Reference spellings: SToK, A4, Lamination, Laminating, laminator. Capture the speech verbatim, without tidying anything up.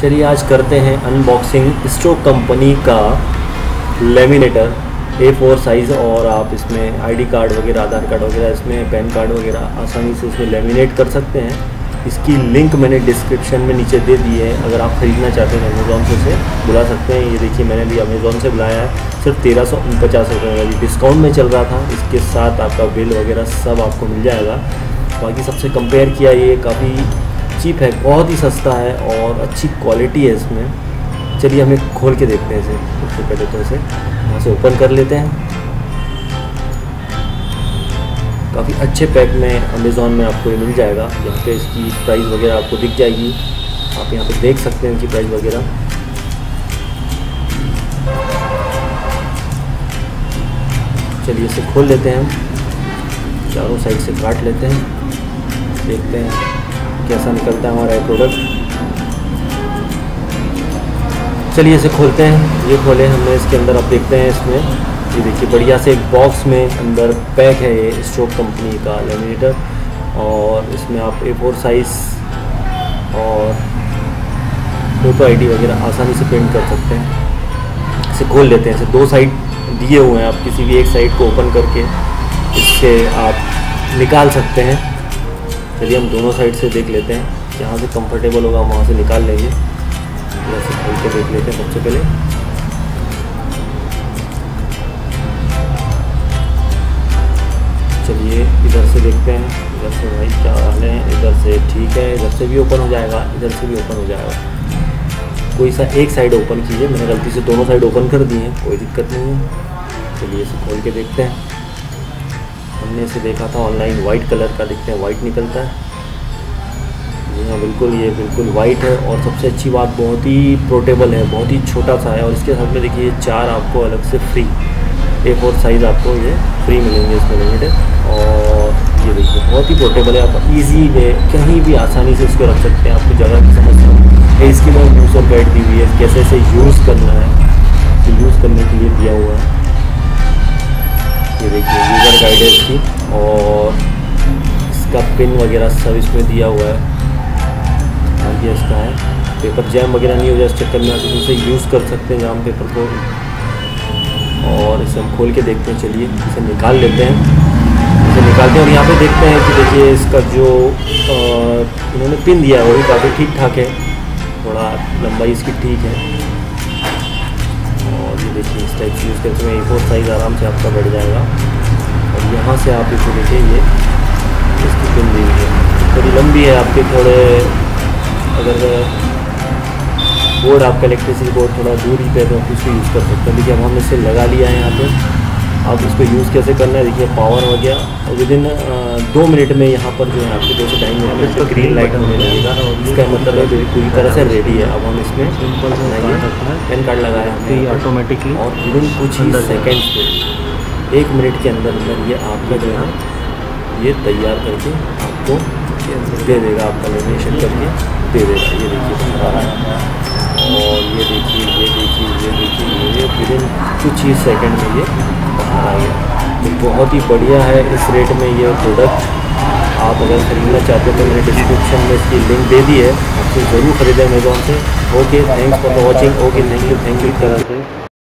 चलिए आज करते हैं अनबॉक्सिंग स्टोक कंपनी का लेमिनेटर ए फोर साइज़। और आप इसमें आईडी कार्ड वगैरह, आधार कार्ड वगैरह, इसमें पैन कार्ड वगैरह आसानी से इसमें लेमिनेट कर सकते हैं। इसकी लिंक मैंने डिस्क्रिप्शन में नीचे दे दी है। अगर आप ख़रीदना चाहते हैं अमेज़ोन से इसे बुला सकते हैं। ये देखिए, मैंने भी अमेज़ोन से बुलाया है, सिर्फ तेरह सौ उनपचास रुपये में, अभी डिस्काउंट में चल रहा था। इसके साथ आपका बिल वगैरह सब आपको मिल जाएगा। बाकी सबसे कंपेयर किया, ये काफ़ी चीप है, बहुत ही सस्ता है और अच्छी क्वालिटी है इसमें। चलिए हमें खोल के देखते हैं इसे। सबसे पहले तो इसे यहाँ से ओपन कर लेते हैं। काफ़ी अच्छे पैक में अमेज़ोन में आपको ये मिल जाएगा। यहाँ पे इसकी प्राइस वगैरह आपको दिख जाएगी, आप यहाँ पे देख सकते हैं इसकी प्राइस वगैरह। चलिए इसे खोल लेते हैं, चारों साइड से काट लेते हैं, देखते हैं कैसा निकलता है हमारा प्रोडक्ट। चलिए इसे खोलते हैं। ये खोले हमने, इसके अंदर आप देखते हैं इसमें, ये देखिए बढ़िया से एक बॉक्स में अंदर पैक है ये स्टोक कंपनी का लेमिनेटर। और इसमें आप ए फोर साइज़ और फोटो आईडी वगैरह आसानी से प्रिंट कर सकते हैं। इसे खोल लेते हैं। इसे दो साइड दिए हुए हैं, आप किसी भी एक साइड को ओपन करके इससे आप निकाल सकते हैं। चलिए हम दोनों साइड से देख लेते हैं, जहाँ से कंफर्टेबल होगा वहाँ से निकाल लेंगे। ऐसे खोल के देख लेते हैं सबसे पहले। चलिए इधर से देखते हैं, इधर से भाई क्या हाल है। इधर से ठीक है, इधर से भी ओपन हो जाएगा, इधर से भी ओपन हो जाएगा। कोई सा एक साइड ओपन कीजिए, मैंने गलती से दोनों साइड ओपन कर दी हैं, कोई दिक्कत नहीं है। चलिए इसे खोल के देखते हैं। हमने इसे देखा था ऑनलाइन वाइट कलर का, देखते हैं वाइट निकलता है। जी हाँ, बिल्कुल ये बिल्कुल वाइट है। और सबसे अच्छी बात, बहुत ही पोर्टेबल है, बहुत ही छोटा सा है। और इसके साथ में देखिए चार आपको अलग से फ्री ए फोर साइज़ आपको ये फ्री मिलेंगे इसमें लेमिनेटेड। और ये देखिए बहुत ही पोर्टेबल है, आप ईजी में कहीं भी आसानी से इसको रख सकते हैं। आपको जगह की समस्या है, इसकी मैं यूज़र गाइड दी हुई है, कैसे इसे यूज़ करना है, तो यूज़ करने के लिए दिया हुआ है। ये देखिए यूज़र गाइडेंस की, और इसका पिन वगैरह सब इसमें दिया हुआ है। और ये इसका है पेपर जैम वगैरह नहीं हो जाए इस चक्कर में, आप इसे यूज़ कर सकते हैं जाम पेपर को। और इसे हम खोल के देखते हैं, चलिए इसे निकाल लेते हैं। इसे निकालते हैं और यहाँ पे देखते हैं कि देखिए इसका जो इन्होंने पिन दिया है वही काफ़ी ठीक ठाक है, थोड़ा लंबाई इसकी ठीक है। देखिए इस टाइप से यूज़ करके में ए फोर साइज़ आराम से आपका बैठ जाएगा। और यहाँ से आप इसको देखिए, ये इसकी पिन दी हुई है, थोड़ी लंबी है आपके, थोड़े अगर बोर्ड आपका इलेक्ट्रिसिटी बोर्ड थोड़ा दूरी पे है तो आप इसको यूज़ कर सकते हैं। देखिए अब हमने इसे लगा लिया है यहाँ पे। आप इसको यूज़ कैसे करना है, देखिए पावर हो गया और विद इन दो मिनट में यहाँ पर जो है आपके दो से टाइम में इसका ग्रीन लाइट होने लगेगा। इसका मतलब है पूरी तरह से रेडी है। अब हम इसमें पेन कार्ड लगाया है ऑटोमेटिकली, और विद इन कुछ ही सेकेंड में, एक मिनट के अंदर अंदर ये आपका जो है ये तैयार करके आपको दे देगा, आपका लेमिनेशन करके दे देगा। ये देखिए, और ये देखिए ये देखिए ये देखिए ये विद इन कुछ ही सेकेंड में ये बाहर आ गया। तो बहुत ही बढ़िया है, इस रेट में ये प्रोडक्ट आप अगर खरीदना चाहते हैं तो मैंने डिस्क्रिप्शन में इसकी लिंक दे दी है, आपको ज़रूर खरीदें अमेज़ॉन से। Okay, thanks for watching. Okay, thank you thank you.